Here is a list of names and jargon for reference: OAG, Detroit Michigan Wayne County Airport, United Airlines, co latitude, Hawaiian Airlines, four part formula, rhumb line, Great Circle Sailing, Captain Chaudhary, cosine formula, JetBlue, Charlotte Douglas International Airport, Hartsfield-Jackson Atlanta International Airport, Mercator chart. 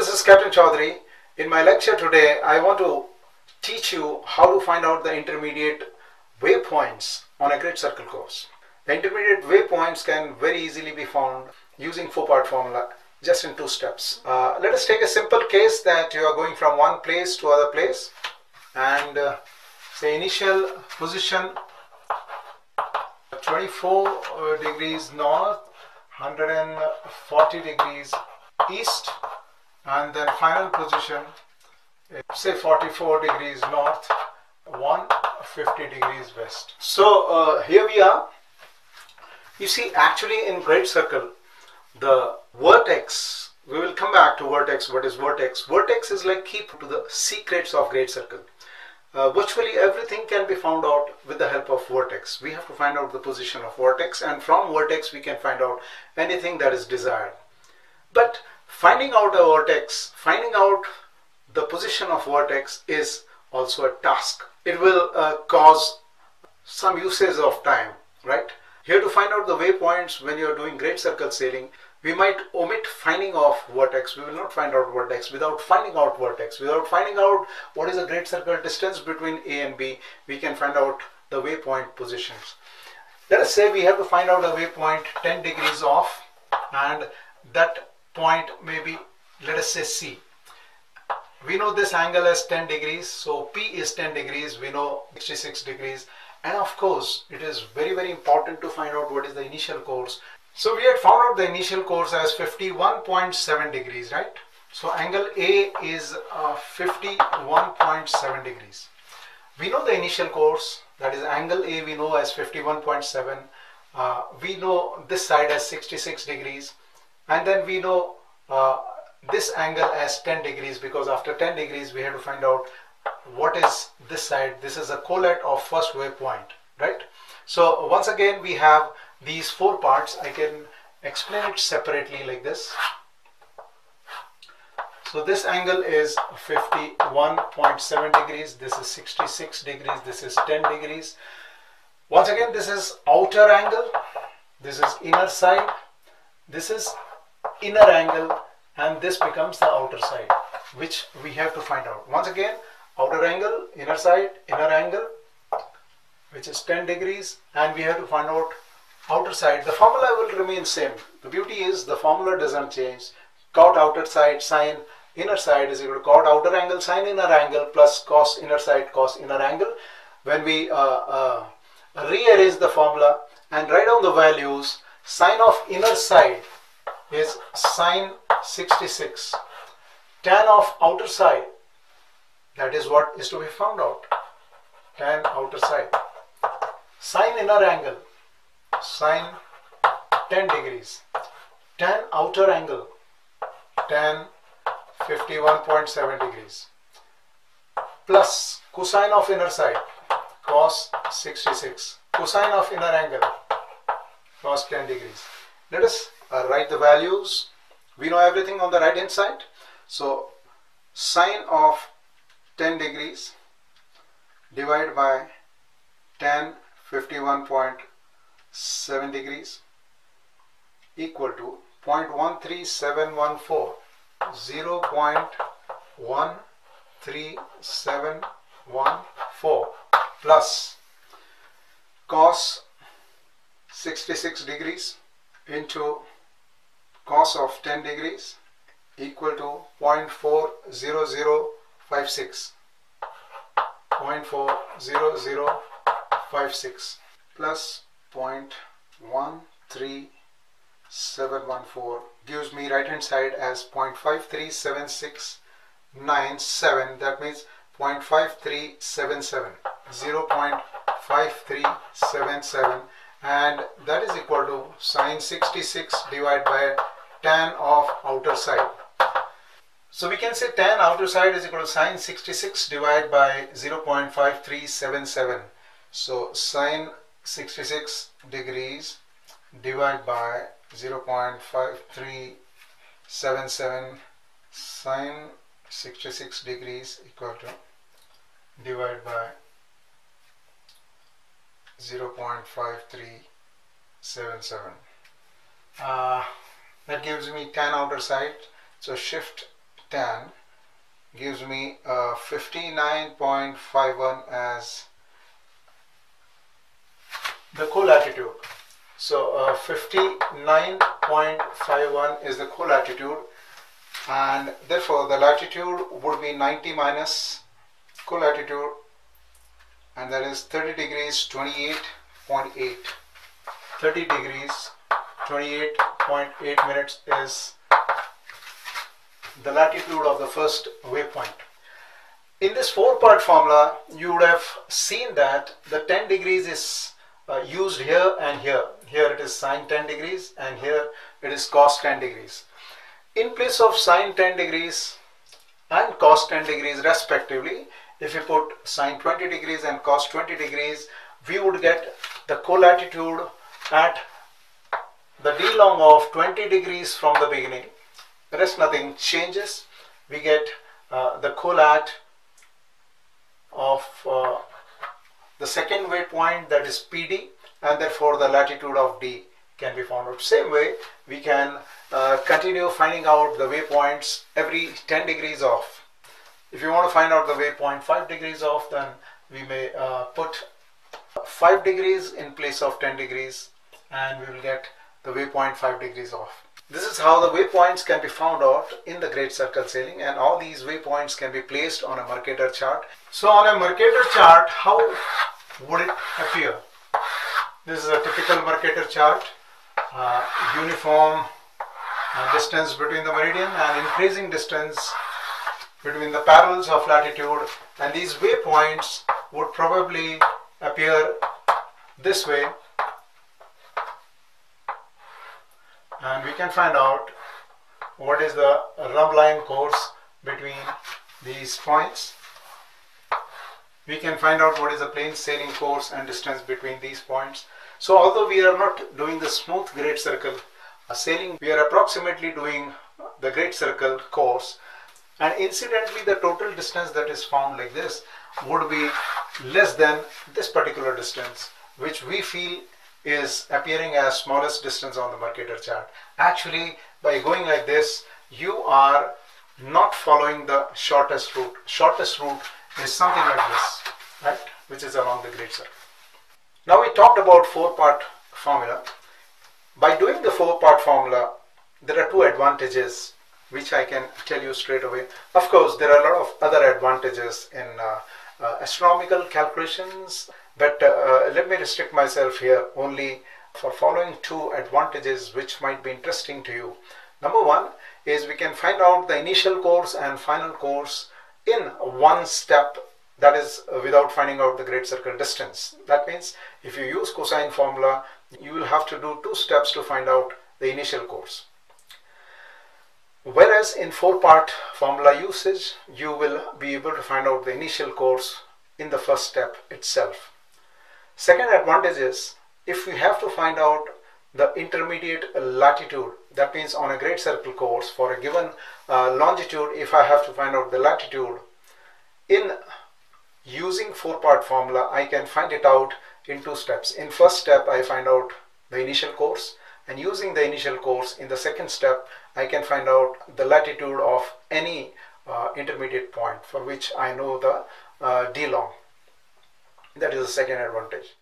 this is Captain Chaudhary. In my lecture today, I want to teach you how to find out the intermediate waypoints on a grid circle course. The intermediate waypoints can very easily be found using four-part formula just in two steps. Let us take a simple case that you are going from one place to other place, and say initial position 24 degrees north, 140 degrees east, and then final position say 44 degrees north, 150 degrees west. So here we are. You see, actually in grid circle, the vertex, we will come back to vertex. What is vertex? Vertex is like key to the secrets of grid circle. Virtually everything can be found out with the help of vertex. We have to find out the position of vertex, and from vertex we can find out anything that is desired. But finding out a vertex, finding out the position of vertex is also a task. It will cause some usage of time, right? Here to find out the waypoints when you are doing grid circle sailing, we might omit finding of vertex. We will not find out vertex without finding out vertex. Without finding out what is the grid circle distance between A and B, we can find out the waypoint positions. Let us say we have to find out a waypoint 10 degrees off, and that point may be, let us say, C. We know this angle as 10 degrees, so P is 10 degrees, we know 66 degrees. And of course, it is very, very important to find out what is the initial course. So we had found out the initial course as 51.7 degrees, right? So angle A is 51.7 degrees. We know the initial course, that is angle A we know as 51.7. We know this side as 66 degrees. And then we know this angle as 10 degrees, because after 10 degrees we have to find out what is this side. This is a collette of first waypoint, right? So once again we have these four parts. I can explain it separately like this. So this angle is 51.7 degrees, this is 66 degrees, this is 10 degrees. Once again, this is outer angle, this is inner side, this is inner angle, and this becomes the outer side, which we have to find out. Once again, outer angle, inner side, inner angle, which is 10 degrees, and we have to find out outer side. The formula will remain same. The beauty is the formula doesn't change. Cot outer side sine inner side is equal to cot outer angle sine inner angle plus cos inner side cos inner angle. When we rearrange the formula and write down the values, sine of inner side is sine 66. Tan of outer side, that is what is to be found out. Tan outer side. Sine inner angle, sine 10 degrees. Tan outer angle, tan 51.7 degrees. Plus cosine of inner side, cos 66. Cosine of inner angle, cos 10 degrees. Let us write the values. We know everything on the right hand side. So sine of 10 degrees divided by tan 51.7 degrees equal to 0.13714. 0.13714 plus cos 66 degrees into cos of 10 degrees equal to 0.40056. 0.40056 plus 0.13714 gives me right hand side as 0.537697. That means 0.5377. 0.5377, and that is equal to sine 66 divided by tan of outer side. So we can say tan outer side is equal to sine 66 divided by 0.5377. So sine 66 degrees divided by 0.5377 sine 66 degrees equal to divided by 0.5377. That gives me tan outer side. So shift tan gives me 59.51 as the cold latitude. So 59.51 is the cold latitude, and therefore the latitude would be 90 minus cold latitude, and that is 30 degrees 28.8. 30 degrees 28.8 minutes is the latitude of the first waypoint. In this four-part formula, you would have seen that the 10 degrees is used here and here. Here it is sine 10 degrees and here it is cos 10 degrees. In place of sine 10 degrees and cos 10 degrees respectively, if you put sine 20 degrees and cos 20 degrees, we would get the cold latitude at the d long of 20 degrees from the beginning. The rest nothing changes. We get the cold lat of the second waypoint, that is PD, and therefore the latitude of D can be found out. Same way we can continue finding out the waypoints every 10 degrees off. If you want to find out the waypoint 5 degrees off, then we may put 5 degrees in place of 10 degrees and we will get the waypoint 5 degrees off. This is how the waypoints can be found out in the Great Circle Sailing, and all these waypoints can be placed on a Mercator chart. So on a Mercator chart, how would it appear? This is a typical Mercator chart, uniform distance between the meridian and increasing distance between the parallels of latitude, and these waypoints would probably appear this way. And we can find out what is the rub line course between these points. We can find out what is the plain sailing course and distance between these points. So although we are not doing the smooth great circle sailing, we are approximately doing the great circle course. And incidentally, the total distance that is found like this would be less than this particular distance, which we feel is appearing as smallest distance on the Mercator chart. Actually, by going like this, you are not following the shortest route. Shortest route is something like this, right, which is along the Great Circle. Now we talked about four-part formula. By doing the four-part formula, there are two advantages which I can tell you straight away. Of course, there are a lot of other advantages in astronomical calculations, but let me restrict myself here only for following two advantages which might be interesting to you. Number one is we can find out the initial course and final course in one step, that is without finding out the great circle distance. That means if you use cosine formula, you will have to do two steps to find out the initial course. Whereas in four-part formula usage, you will be able to find out the initial course in the first step itself. Second advantage is if we have to find out the intermediate latitude, that means on a great circle course for a given longitude, if I have to find out the latitude, in using four-part formula, I can find it out in two steps. In first step, I find out the initial course, and using the initial course in the second step, I can find out the latitude of any intermediate point for which I know the d long. That is the second advantage.